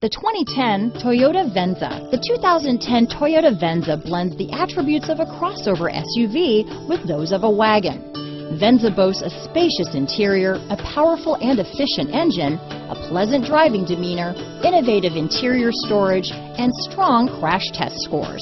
The 2010 Toyota Venza. The 2010 Toyota Venza blends the attributes of a crossover SUV with those of a wagon. Venza boasts a spacious interior, a powerful and efficient engine, a pleasant driving demeanor, innovative interior storage, and strong crash test scores.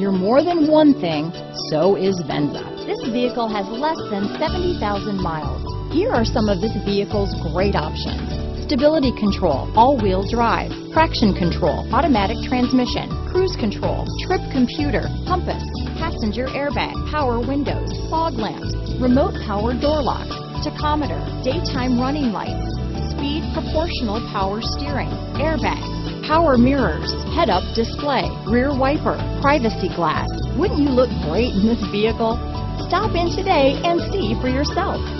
You're more than one thing, so is Venza. This vehicle has less than 70,000 miles. Here are some of this vehicle's great options. Stability control, all-wheel drive, traction control, automatic transmission, cruise control, trip computer, compass, passenger airbag, power windows, fog lamps, remote power door locks, tachometer, daytime running lights, speed proportional power steering, airbags, power mirrors, head-up display, rear wiper, privacy glass. Wouldn't you look great in this vehicle? Stop in today and see for yourself.